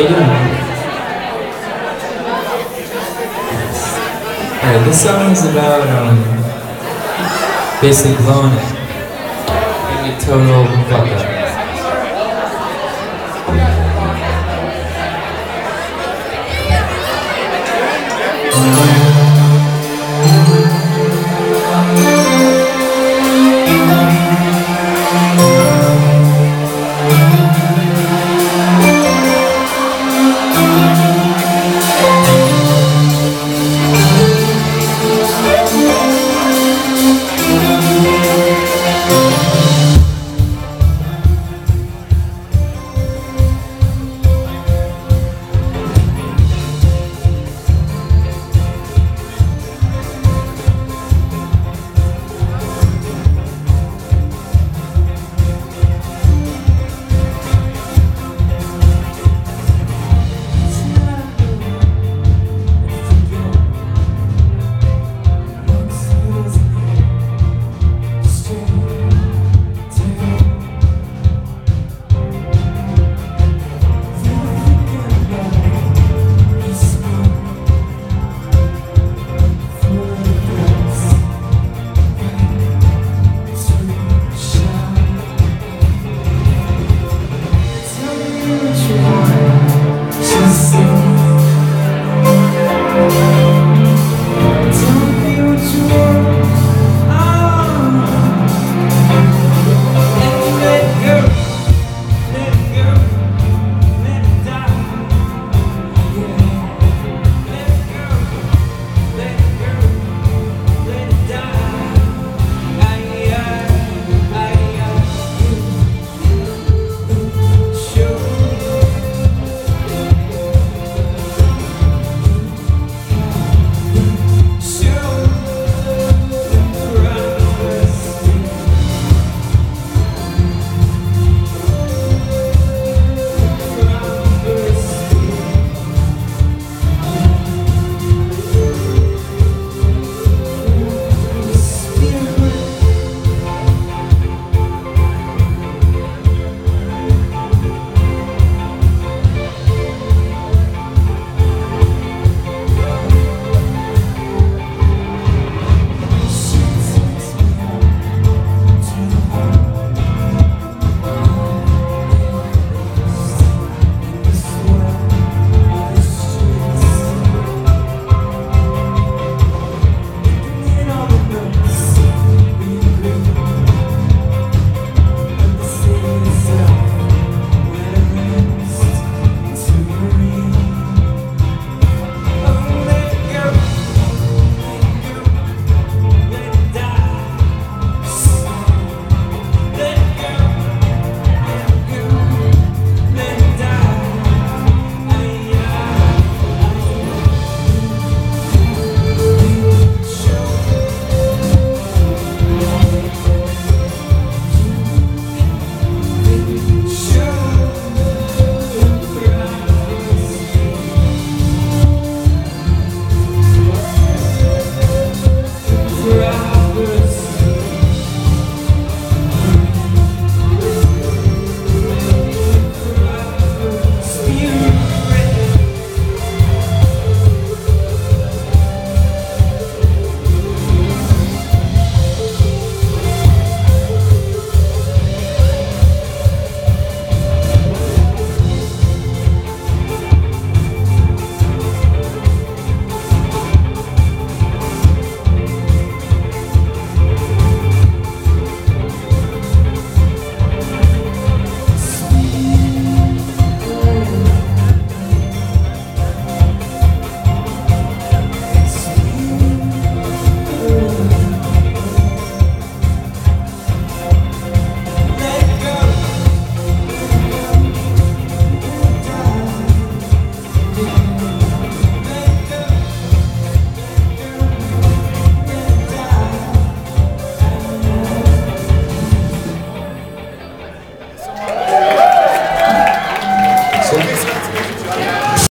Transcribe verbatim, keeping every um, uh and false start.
Alright, this song is about um, basically blowing it in a total fuck up.